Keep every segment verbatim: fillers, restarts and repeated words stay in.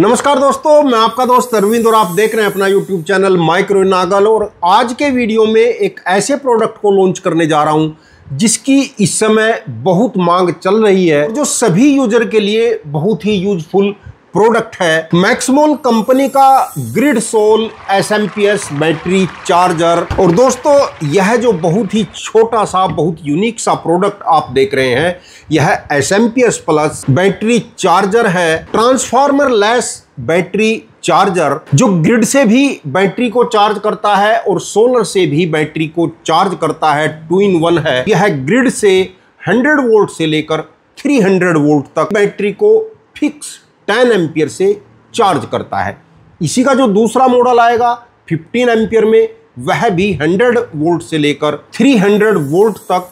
नमस्कार दोस्तों, मैं आपका दोस्त अरविंद और आप देख रहे हैं अपना यूट्यूब चैनल माइक्रोवेव नागल। और आज के वीडियो में एक ऐसे प्रोडक्ट को लॉन्च करने जा रहा हूं जिसकी इस समय बहुत मांग चल रही है, जो सभी यूजर के लिए बहुत ही यूजफुल प्रोडक्ट है। मैक्समोल कंपनी का Gridsol S M P S battery charger. और दोस्तों, यह जो बहुत ही छोटा सा, बहुत यूनिक सा प्रोडक्ट आप देख रहे हैं, यह S M P S plus battery charger है। ट्रांसफार्मर लेस बैटरी चार्जर जो ग्रिड से भी बैटरी को चार्ज करता है और सोलर से भी बैटरी को चार्ज करता है, टू इन वन है। यह ग्रिड से हंड्रेड वोल्ट से लेकर थ्री हंड्रेड वोल्ट तक बैटरी को फिक्स टेन एम्पियर से चार्ज करता है। इसी का जो दूसरा मॉडल आएगा फिफ्टीन एम्पियर में, वह भी हंड्रेड वोल्ट से लेकर थ्री हंड्रेड वोल्ट तक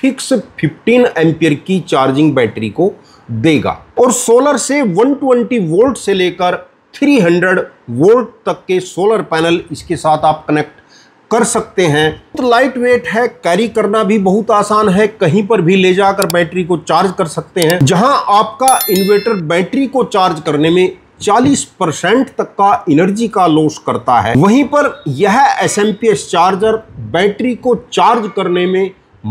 फिक्स फिफ्टीन एम्पियर की चार्जिंग बैटरी को देगा। और सोलर से वन ट्वेंटी वोल्ट से लेकर थ्री हंड्रेड वोल्ट तक के सोलर पैनल इसके साथ आप कनेक्ट कर सकते हैं। तो लाइट वेट है, कैरी करना भी बहुत आसान है, कहीं पर भी ले जाकर बैटरी को चार्ज कर सकते हैं। जहां आपका इन्वर्टर बैटरी को चार्ज करने में चालीस परसेंट तक का एनर्जी का लॉस करता है, वहीं पर यह S M P S charger battery को चार्ज करने में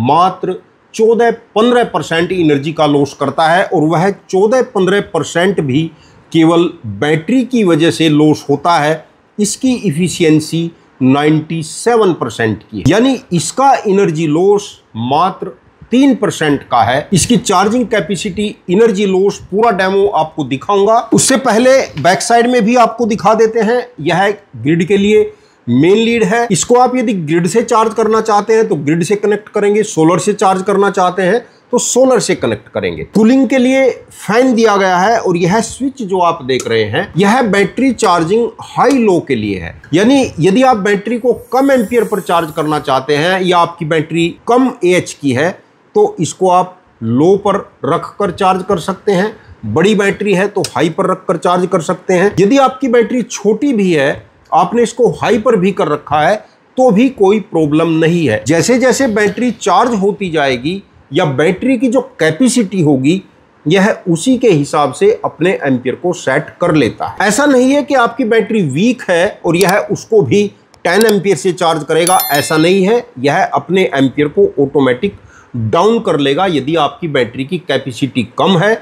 मात्र चौदह पंद्रह परसेंट एनर्जी का लॉस करता है। और वह चौदह पंद्रह परसेंट भी केवल बैटरी की वजह से लॉस होता है। इसकी इफिशियंसी सत्तानवे परसेंट की, यानी इसका एनर्जी लॉस मात्र तीन परसेंट का है। इसकी चार्जिंग कैपेसिटी, एनर्जी लॉस पूरा डेमो आपको दिखाऊंगा। उससे पहले बैक साइड में भी आपको दिखा देते हैं। यह ग्रिड के लिए मेन लीड है। इसको आप यदि ग्रिड से चार्ज करना चाहते हैं तो ग्रिड से कनेक्ट करेंगे, सोलर से चार्ज करना चाहते हैं तो सोलर से कनेक्ट करेंगे। कूलिंग के लिए फैन दिया गया है। और यह स्विच जो आप देख रहे हैं, यह बैटरी चार्जिंग हाई लो के लिए है, यानी यदि आप बैटरी को कम एम्पियर पर चार्ज करना चाहते हैं या आपकी बैटरी कम एएच की है तो इसको आप लो पर रख कर चार्ज कर सकते हैं। बड़ी बैटरी है तो हाई पर रख कर चार्ज कर सकते हैं। यदि आपकी बैटरी छोटी भी है, आपने इसको हाई पर भी कर रखा है तो भी कोई प्रॉब्लम नहीं है। जैसे जैसे बैटरी चार्ज होती जाएगी या बैटरी की जो कैपेसिटी होगी, यह उसी के हिसाब से अपने एम्पियर को सेट कर लेता है। ऐसा नहीं है कि आपकी बैटरी वीक है और यह उसको भी टेन एम्पियर से चार्ज करेगा, ऐसा नहीं है। यह अपने एम्पियर को ऑटोमेटिक डाउन कर लेगा यदि आपकी बैटरी की कैपेसिटी कम है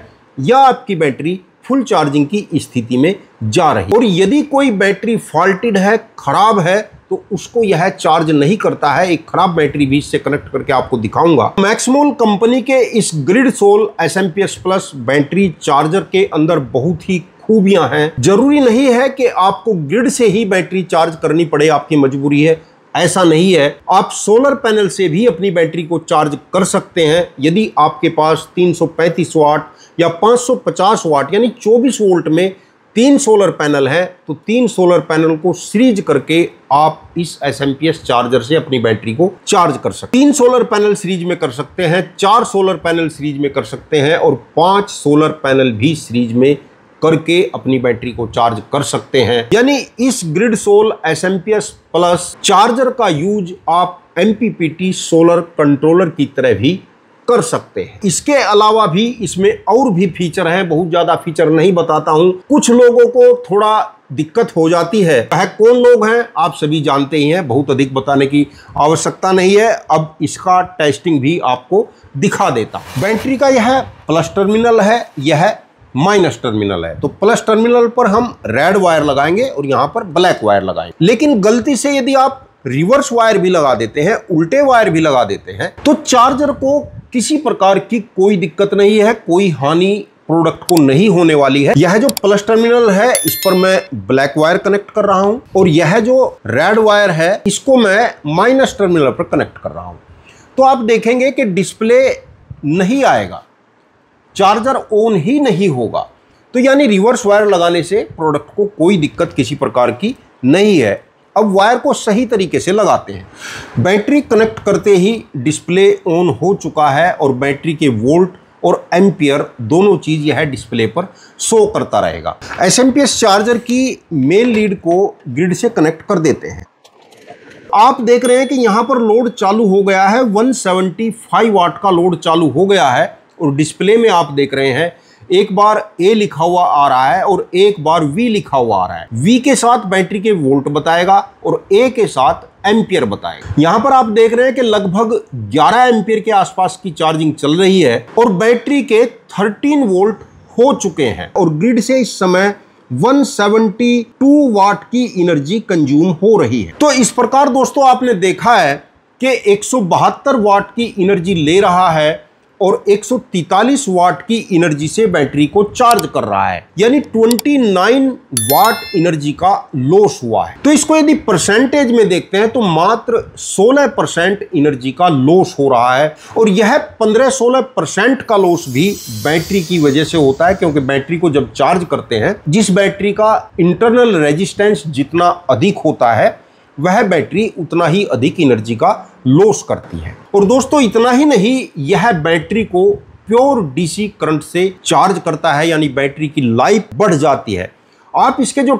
या आपकी बैटरी फुल चार्जिंग की स्थिति में जा रही है। और यदि कोई बैटरी फॉल्टेड है, खराब है, तो उसको यह चार्ज नहीं करता है। एक खराब बैटरी भी इससे कनेक्ट करके आपको दिखाऊंगा। मैक्समोल कंपनी के इस Gridsol S M P S plus battery charger के अंदर बहुत ही खूबियां हैं। जरूरी नहीं है कि आपको ग्रिड से ही बैटरी चार्ज करनी पड़े, आपकी मजबूरी है, ऐसा नहीं है। आप सोलर पैनल से भी अपनी बैटरी को चार्ज कर सकते हैं यदि आपके पास तीन सौ पैंतीस वाट या पाँच सौ पचास वाट यानी चौबीस वोल्ट में तीन सोलर पैनल हैं तो तीन सोलर पैनल को सीरीज करके आप इस S M P S charger से अपनी बैटरी को चार्ज कर सकते हैं। तीन सोलर पैनल सीरीज में कर सकते हैं, चार सोलर पैनल सीरीज में कर सकते हैं और पांच सोलर पैनल भी सीरीज में करके अपनी बैटरी को चार्ज कर सकते हैं। यानी इस Gridsol S M P S plus charger का यूज आप M P P T solar controller की तरह भी कर सकते हैं। इसके अलावा भी इसमें और भी फीचर हैं, बहुत ज़्यादा फीचर नहीं बताता हूं। कुछ लोगों को थोड़ा दिक्कत हो जाती है, वह कौन लोग हैं आप सभी जानते ही हैं, बहुत अधिक बताने की आवश्यकता नहीं है। अब इसका टेस्टिंग भी आपको दिखा देता हूं। बैटरी का यह प्लस टर्मिनल है, यह माइनस टर्मिनल है। तो प्लस टर्मिनल पर हम रेड वायर लगाएंगे और यहाँ पर ब्लैक वायर लगाएंगे। लेकिन गलती से यदि आप रिवर्स वायर भी लगा देते हैं, उल्टे वायर भी लगा देते हैं, तो चार्जर को किसी प्रकार की कोई दिक्कत नहीं है, कोई हानि प्रोडक्ट को नहीं होने वाली है। यह जो प्लस टर्मिनल है इस पर मैं ब्लैक वायर कनेक्ट कर रहा हूं और यह जो रेड वायर है इसको मैं माइनस टर्मिनल पर कनेक्ट कर रहा हूं। तो आप देखेंगे कि डिस्प्ले नहीं आएगा, चार्जर ऑन ही नहीं होगा। तो यानी रिवर्स वायर लगाने से प्रोडक्ट को कोई दिक्कत किसी प्रकार की नहीं है। अब वायर को सही तरीके से लगाते हैं। बैटरी कनेक्ट करते ही डिस्प्ले ऑन हो चुका है और बैटरी के वोल्ट और एम्पियर दोनों चीज़ यह डिस्प्ले पर शो करता रहेगा। S M P S charger की मेन लीड को ग्रिड से कनेक्ट कर देते हैं। आप देख रहे हैं कि यहाँ पर लोड चालू हो गया है, वन सेवेंटी फाइव वाट का लोड चालू हो गया है। और डिस्प्ले में आप देख रहे हैं एक बार ए लिखा हुआ आ रहा है और एक बार वी लिखा हुआ आ रहा है। वी के साथ बैटरी के वोल्ट बताएगा और ए के साथ एम्पियर बताएगा। यहाँ पर आप देख रहे हैं कि लगभग ग्यारह एम्पियर के आसपास की चार्जिंग चल रही है और बैटरी के थर्टीन वोल्ट हो चुके हैं और ग्रिड से इस समय एक सौ बहत्तर वाट की एनर्जी कंज्यूम हो रही है। तो इस प्रकार दोस्तों आपने देखा है कि एक सौ बहत्तर वाट की एनर्जी ले रहा है और एक सौ तैंतालीस वाट की एनर्जी से बैटरी को चार्ज कर रहा है, यानी उनतीस वाट एनर्जी का लॉस हुआ है। तो इसको यदि परसेंटेज में देखते हैं तो मात्र सोलह परसेंट एनर्जी का लॉस हो रहा है और यह पंद्रह सोलह परसेंट का लॉस भी बैटरी की वजह से होता है, क्योंकि बैटरी को जब चार्ज करते हैं जिस बैटरी का इंटरनल रेजिस्टेंस जितना अधिक होता है वह बैटरी उतना ही अधिक एनर्जी का लॉस करती है। और दोस्तों इतना ही नहीं, यह बैटरी को प्योर डीसी करंट से चार्ज करता है, यानी बैटरी की लाइफ बढ़ जाती है। आप इसके जो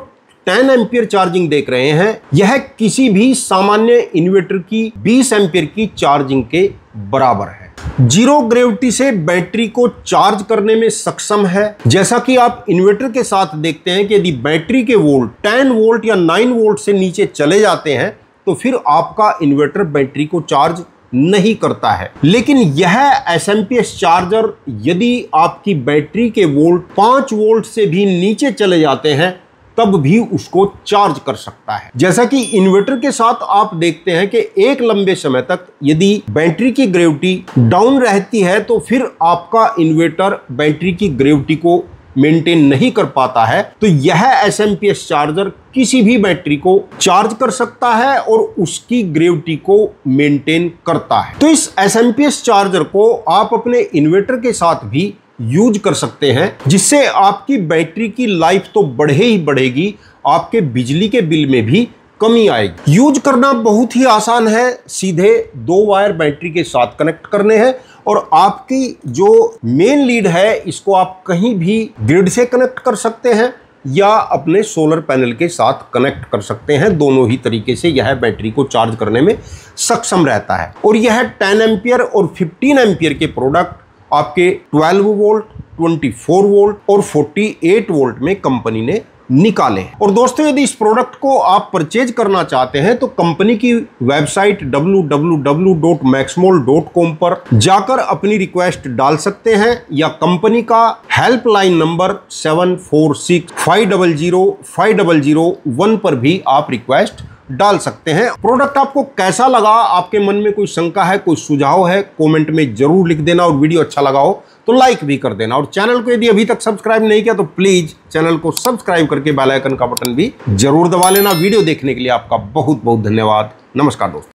दस एम्पियर चार्जिंग देख रहे हैं यह किसी भी सामान्य इन्वर्टर की बीस एम्पियर की चार्जिंग के बराबर है। जीरो ग्रेविटी से बैटरी को चार्ज करने में सक्षम है। जैसा कि आप इन्वर्टर के साथ देखते हैं कि यदि बैटरी के वोल्ट दस वोल्ट या नौ वोल्ट से नीचे चले जाते हैं तो फिर आपका इन्वर्टर बैटरी को चार्ज नहीं करता है। लेकिन यह S M P S charger यदि आपकी बैटरी के वोल्ट पाँच वोल्ट से भी नीचे चले जाते हैं तब भी उसको चार्ज कर सकता है। जैसा कि इन्वर्टर के साथ आप देखते हैं कि एक लंबे समय तक यदि बैटरी की ग्रेविटी डाउन रहती है तो फिर आपका इन्वर्टर बैटरी की ग्रेविटी को मेंटेन नहीं कर पाता है। तो यह S M P S charger किसी भी बैटरी को चार्ज कर सकता है और उसकी ग्रेविटी को मेंटेन करता है। तो इस S M P S charger को आप अपने इन्वर्टर के साथ भी यूज कर सकते हैं, जिससे आपकी बैटरी की लाइफ तो बढ़े ही बढ़ेगी, आपके बिजली के बिल में भी कमी आएगी। यूज करना बहुत ही आसान है, सीधे दो वायर बैटरी के साथ कनेक्ट करने हैं और आपकी जो मेन लीड है इसको आप कहीं भी ग्रिड से कनेक्ट कर सकते हैं या अपने सोलर पैनल के साथ कनेक्ट कर सकते हैं। दोनों ही तरीके से यह बैटरी को चार्ज करने में सक्षम रहता है और यह दस एम्पियर और पंद्रह एम्पियर के प्रोडक्ट आपके बारह वोल्ट, चौबीस वोल्ट और अड़तालीस वोल्ट में कंपनी ने निकाले। और दोस्तों यदि इस प्रोडक्ट को आप परचेज करना चाहते हैं तो कंपनी की website W W W dot Maxmol dot com पर जाकर अपनी रिक्वेस्ट डाल सकते हैं या कंपनी का हेल्पलाइन नंबर सात चार छह पाँच शून्य शून्य पाँच शून्य एक पर भी आप रिक्वेस्ट डाल सकते हैं। प्रोडक्ट आपको कैसा लगा, आपके मन में कोई शंका है, कोई सुझाव है, कमेंट में जरूर लिख देना और वीडियो अच्छा लगा हो तो लाइक भी कर देना। और चैनल को यदि अभी तक सब्सक्राइब नहीं किया तो प्लीज चैनल को सब्सक्राइब करके बेल आइकन का बटन भी जरूर दबा लेना। वीडियो देखने के लिए आपका बहुत बहुत धन्यवाद। नमस्कार दोस्तों।